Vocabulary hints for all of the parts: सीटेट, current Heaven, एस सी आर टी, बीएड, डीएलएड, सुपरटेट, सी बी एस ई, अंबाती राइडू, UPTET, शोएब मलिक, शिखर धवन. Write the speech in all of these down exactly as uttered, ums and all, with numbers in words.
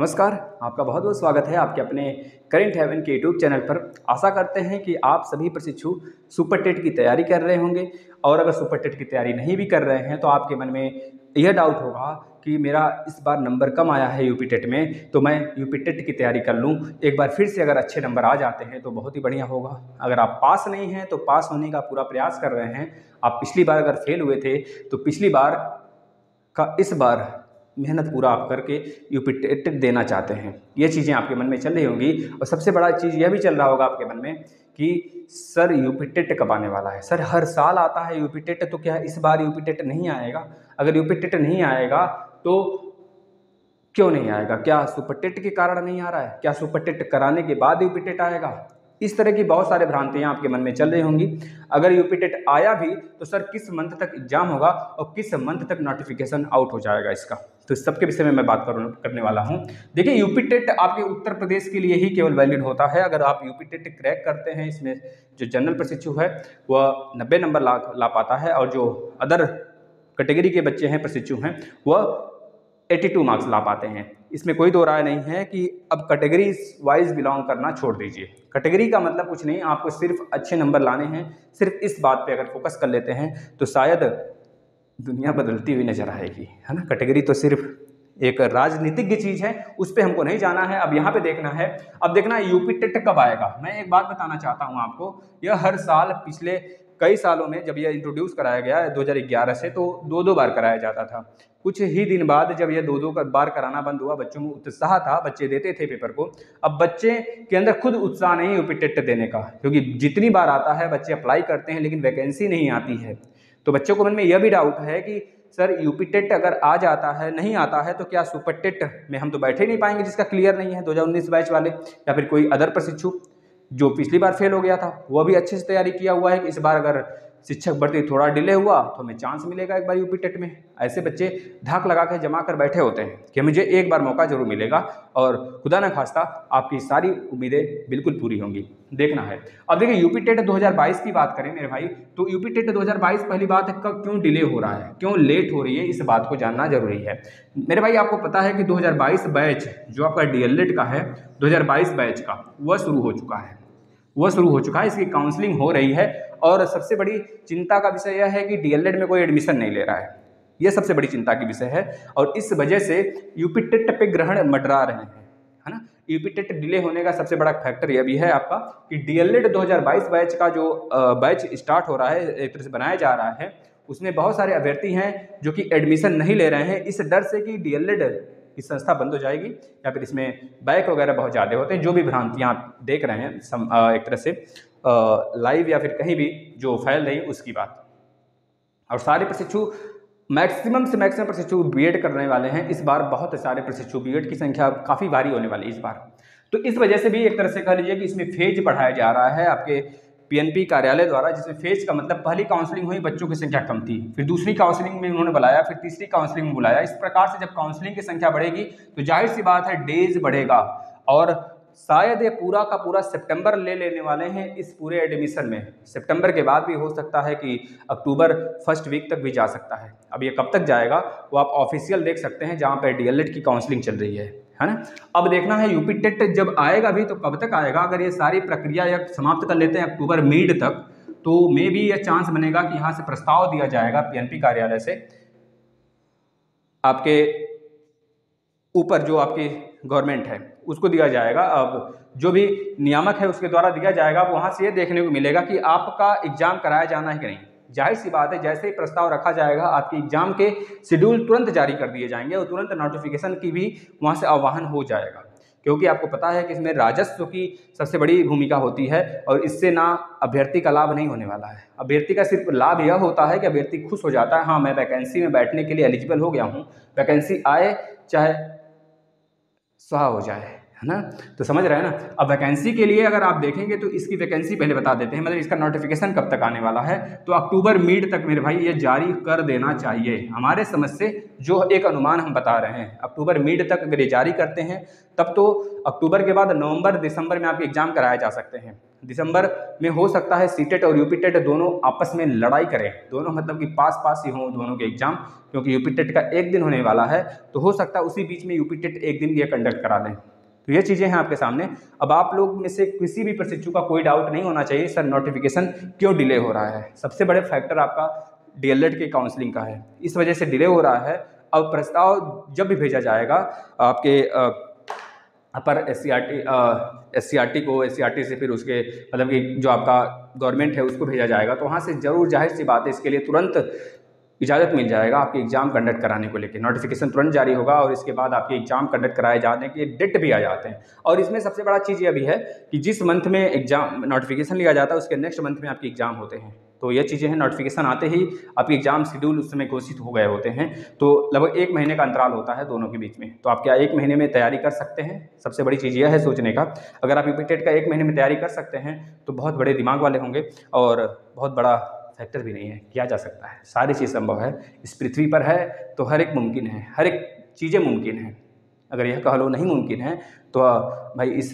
नमस्कार, आपका बहुत बहुत स्वागत है आपके अपने करंट हेवन के यूट्यूब चैनल पर। आशा करते हैं कि आप सभी प्रशिक्षु सुपर टेट की तैयारी कर रहे होंगे, और अगर सुपर टेट की तैयारी नहीं भी कर रहे हैं तो आपके मन में यह डाउट होगा कि मेरा इस बार नंबर कम आया है यूपीटेट में, तो मैं यूपीटेट की तैयारी कर लूँ। एक बार फिर से अगर अच्छे नंबर आ जाते हैं तो बहुत ही बढ़िया होगा। अगर आप पास नहीं हैं तो पास होने का पूरा प्रयास कर रहे हैं। आप पिछली बार अगर फेल हुए थे तो पिछली बार का इस बार मेहनत पूरा आप करके यूपीटेट देना चाहते हैं, ये चीज़ें आपके मन में चल रही होंगी। और सबसे बड़ा चीज़ यह भी चल रहा होगा आपके मन में कि सर यूपीटेट कब आने वाला है, सर हर साल आता है यूपीटेट, तो क्या इस बार यूपीटेट नहीं आएगा? अगर यूपीटेट नहीं आएगा तो क्यों नहीं आएगा? क्या सुपरटेट के कारण नहीं आ रहा है? क्या सुपरटेट कराने के बाद यूपीटेट आएगा? इस तरह की बहुत सारे भ्रांतियाँ आपके मन में चल रही होंगी। अगर यूपीटेट आया भी तो सर किस मंथ तक एग्जाम होगा और किस मंथ तक नोटिफिकेशन आउट हो जाएगा इसका, तो इस सबके विषय में मैं बात करूँ करने वाला हूँ। देखिए, यूपीटेट आपके उत्तर प्रदेश के लिए ही केवल वैलिड होता है। अगर आप यूपीटेट क्रैक करते हैं, इसमें जो जनरल प्रशिक्षु है वह नब्बे नंबर ला ला पाता है, और जो अदर कैटेगरी के बच्चे हैं प्रशिक्षु हैं वह बयासी मार्क्स ला पाते हैं। इसमें कोई दो राय नहीं है कि अब कैटेगरी वाइज बिलोंग करना छोड़ दीजिए। कैटेगरी का मतलब कुछ नहीं, आपको सिर्फ अच्छे नंबर लाने हैं। सिर्फ इस बात पे अगर फोकस कर लेते हैं तो शायद दुनिया बदलती हुई नजर आएगी, है ना। कैटेगरी तो सिर्फ एक राजनीतिज्ञ चीज़ है, उस पर हमको नहीं जाना है। अब यहाँ पे देखना है, अब देखना है यूपीटेट कब आएगा। मैं एक बात बताना चाहता हूँ आपको, यह हर साल पिछले कई सालों में जब यह इंट्रोड्यूस कराया गया दो हज़ार ग्यारह से, तो दो दो बार कराया जाता था। कुछ ही दिन बाद जब यह दो दो बार कराना बंद हुआ, बच्चों में उत्साह था, बच्चे देते थे पेपर को। अब बच्चे के अंदर खुद उत्साह नहीं यूपीटेट देने का, क्योंकि जितनी बार आता है बच्चे अप्लाई करते हैं लेकिन वैकेंसी नहीं आती है। तो बच्चों को मन में यह भी डाउट है कि सर यूपीटेट अगर आ जाता है, नहीं आता है तो क्या सुपरटेट में हम तो बैठे नहीं पाएंगे जिसका क्लियर नहीं है दो हज़ार उन्नीस बैच वाले, या फिर कोई अदर प्रशिक्षु जो पिछली बार फेल हो गया था वह भी अच्छे से तैयारी किया हुआ है कि इस बार अगर शिक्षक भर्ती थोड़ा डिले हुआ तो हमें चांस मिलेगा एक बार यूपीटेट में। ऐसे बच्चे धाक लगा के जमा कर बैठे होते हैं कि मुझे एक बार मौका जरूर मिलेगा, और खुदा न खास्ता आपकी सारी उम्मीदें बिल्कुल पूरी होंगी। देखना है। अब देखिए, यूपीटेट दो हज़ार बाईस की बात करें मेरे भाई, तो यूपीटेट दो हज़ार बाईस पहली बात है कब, क्यों डिले हो रहा है, क्यों लेट हो रही है, इस बात को जानना जरूरी है मेरे भाई। आपको पता है कि दो हज़ार बाईस बैच जो आपका डीएलएड का है, दो हज़ार बाईस बैच का, वह शुरू हो चुका है वह शुरू हो चुका है इसकी काउंसलिंग हो रही है। और सबसे बड़ी चिंता का विषय यह है कि डीएलएड में कोई एडमिशन नहीं ले रहा है, यह सबसे बड़ी चिंता की विषय है। और इस वजह से यूपीटेट पे ग्रहण मडरा रहे हैं, है ना। यूपीटेट डिले होने का सबसे बड़ा फैक्टर यह भी है आपका कि डीएलएड दो हज़ार बाईस बैच का जो बैच स्टार्ट हो रहा है, एक तरह से बनाया जा रहा है, उसमें बहुत सारे अभ्यर्थी हैं जो कि एडमिशन नहीं ले रहे हैं इस डर से कि डीएलएड की संस्था बंद हो जाएगी या फिर इसमें बैक वगैरह बहुत ज़्यादा होते हैं। जो भी भ्रांतियाँ आप देख रहे हैं सम, एक तरह से लाइव या फिर कहीं भी जो फैल रही उसकी बात। और सारे प्रशिक्षु मैक्सिमम से मैक्सिमम प्रशिक्षु बीएड करने वाले हैं इस बार। बहुत सारे प्रशिक्षु बीएड की संख्या काफ़ी भारी होने वाली है इस बार। तो इस वजह से भी एक तरह से कह लीजिए कि इसमें फेज बढ़ाया जा रहा है आपके पीएनपी कार्यालय द्वारा, जिसमें फेज का मतलब पहली काउंसलिंग हुई बच्चों की संख्या कम थी, फिर दूसरी काउंसलिंग में उन्होंने बुलाया, फिर तीसरी काउंसलिंग में बुलाया। इस प्रकार से जब काउंसलिंग की संख्या बढ़ेगी तो जाहिर सी बात है डेज बढ़ेगा, और शायद ये पूरा का पूरा सितंबर ले लेने वाले हैं इस पूरे एडमिशन में। सितंबर के बाद भी हो सकता है कि अक्टूबर फर्स्ट वीक तक भी जा सकता है। अब ये कब तक जाएगा वो आप ऑफिशियल देख सकते हैं जहाँ पर डीएलएड की काउंसलिंग चल रही है, है ना। अब देखना है यूपीटेट जब आएगा भी तो कब तक आएगा। अगर ये सारी प्रक्रिया या समाप्त कर लेते हैं अक्टूबर मिड तक, तो मे भी यह चांस बनेगा कि यहाँ से प्रस्ताव दिया जाएगा पीएनपी कार्यालय से आपके ऊपर, जो आपकी गवर्नमेंट है उसको दिया जाएगा। अब जो भी नियामक है उसके द्वारा दिया जाएगा, वहाँ से ये देखने को मिलेगा कि आपका एग्ज़ाम कराया जाना है कि नहीं। जाहिर सी बात है जैसे ही प्रस्ताव रखा जाएगा आपके एग्ज़ाम के शेड्यूल तुरंत जारी कर दिए जाएंगे, और तुरंत नोटिफिकेशन की भी वहाँ से आह्वान हो जाएगा, क्योंकि आपको पता है कि इसमें राजस्व की सबसे बड़ी भूमिका होती है। और इससे ना अभ्यर्थी का लाभ नहीं होने वाला है। अभ्यर्थी का सिर्फ लाभ यह होता है कि अभ्यर्थी खुश हो जाता है, हाँ मैं वैकेंसी में बैठने के लिए एलिजिबल हो गया हूँ, वैकेंसी आए चाहे स्वाहा हो जाए, है ना। तो समझ रहे हैं ना। अब वैकेंसी के लिए अगर आप देखेंगे तो इसकी वैकेंसी पहले बता देते हैं, मतलब इसका नोटिफिकेशन कब तक आने वाला है। तो अक्टूबर मिड तक मेरे भाई ये जारी कर देना चाहिए हमारे समझ से, जो एक अनुमान हम बता रहे हैं। अक्टूबर मिड तक अगर ये जारी करते हैं तब तो अक्टूबर के बाद नवंबर दिसंबर में आपके एग्जाम कराए जा सकते हैं, दिसंबर में हो सकता है सीटेट और यूपीटेट दोनों आपस में लड़ाई करें, दोनों मतलब कि पास पास ही हों दोनों के एग्जाम, क्योंकि यूपीटेट का एक दिन होने वाला है, तो हो सकता है उसी बीच में यूपीटेट एक दिन ये कंडक्ट करा दें। तो ये चीज़ें हैं आपके सामने। अब आप लोग में से किसी भी प्रशिक्षु का कोई डाउट नहीं होना चाहिए सर नोटिफिकेशन क्यों डिले हो रहा है। सबसे बड़े फैक्टर आपका डीएलएड के काउंसलिंग का है, इस वजह से डिले हो रहा है। अब प्रस्ताव जब भी भेजा जाएगा आपके आ, upper एस सी आर टी एस सी आर टी को एस सी आर टी से फिर उसके मतलब कि जो आपका गवर्नमेंट है उसको भेजा जाएगा, तो वहाँ से ज़रूर जाहिर सी बात है इसके लिए तुरंत इजाज़त मिल जाएगा आपके एग्ज़ाम कंडक्ट कराने को लेकर, नोटिफिकेशन तुरंत जारी होगा और इसके बाद आपके एग्ज़ाम कंडक्ट कराए जाने के डेट भी आ जाते हैं। और इसमें सबसे बड़ा चीज़ यह भी है कि जिस मंथ में एग्ज़ाम नोटिफिकेशन लिया जाता है उसके नेक्स्ट मंथ में आपके एग्ज़ाम होते हैं, तो ये चीज़ें हैं। नोटिफिकेशन आते ही आपके एग्ज़ाम शेड्यूल उस समय घोषित हो गए होते हैं, तो लगभग एक महीने का अंतराल होता है दोनों के बीच में, तो आप क्या एक महीने में तैयारी कर सकते हैं। सबसे बड़ी चीज़ यह है सोचने का, अगर आप यूपीटेट का एक महीने में तैयारी कर सकते हैं तो बहुत बड़े दिमाग वाले होंगे और बहुत बड़ा फैक्टर भी नहीं है, किया जा सकता है, सारी चीज़ संभव है। इस पृथ्वी पर है तो हर एक मुमकिन है, हर एक चीज़ें मुमकिन हैं। अगर यह कह लो नहीं मुमकिन है तो भाई इस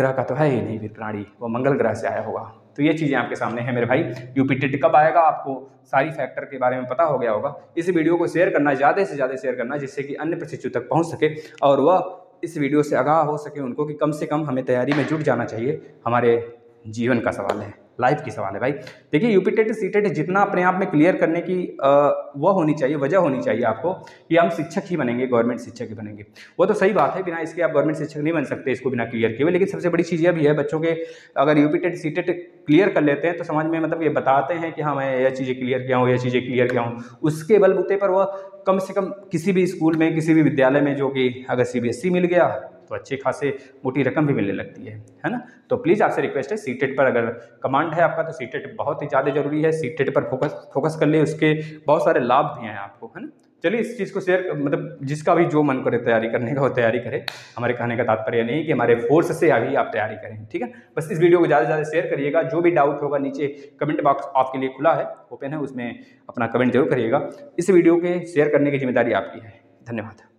ग्रह का तो है ही नहीं, फिर प्राणी वो मंगल ग्रह से आया होगा। तो ये चीज़ें आपके सामने हैं मेरे भाई। यूपीटेट कब आएगा आपको सारी फैक्टर के बारे में पता हो गया होगा। इस वीडियो को शेयर करना, ज़्यादा से ज़्यादा शेयर करना, जिससे कि अन्य प्रशिक्षु तक पहुँच सके और वह इस वीडियो से आगाह हो सके उनको कि कम से कम हमें तैयारी में जुट जाना चाहिए, हमारे जीवन का सवाल है, लाइफ की सवाल है भाई। देखिए यूपीटेट सीटेट जितना अपने आप में क्लियर करने की वह होनी चाहिए, वजह होनी चाहिए आपको कि हम शिक्षक ही बनेंगे, गवर्नमेंट शिक्षक ही बनेंगे। वो तो सही बात है, बिना इसके आप गवर्नमेंट शिक्षक नहीं बन सकते, इसको बिना क्लियर किए हुए। लेकिन सबसे बड़ी चीज़ यह भी है बच्चों के, अगर यूपीटेट सीटेट क्लियर कर लेते हैं तो समझ में मतलब ये बताते हैं कि हाँ मैं यह चीज़ें क्लियर किया हूँ, यह चीज़ें क्लियर किया हूँ, उसके बलबूते पर वह कम से कम किसी भी स्कूल में, किसी भी विद्यालय में, जो कि अगर सी बी एस ई मिल गया तो अच्छे खासे मोटी रकम भी मिलने लगती है, है ना। तो प्लीज़ आपसे रिक्वेस्ट है, सीटेट पर अगर कमांड है आपका तो सीटेट बहुत ही ज़्यादा जरूरी है, सीटेट पर फोकस फोकस कर ले, उसके बहुत सारे लाभ भी हैं आपको, है ना। चलिए इस चीज़ को शेयर, मतलब जिसका भी जो मन करे तैयारी करने का वो तैयारी करे, हमारे कहने का तात्पर्य नहीं कि हमारे फोर्स से अभी आप तैयारी करें, ठीक है। बस इस वीडियो को ज़्यादा से ज़्यादा शेयर करिएगा। जो भी डाउट होगा नीचे कमेंट बॉक्स आपके लिए खुला है, ओपन है, उसमें अपना कमेंट जरूर करिएगा। इस वीडियो के शेयर करने की जिम्मेदारी आपकी है। धन्यवाद।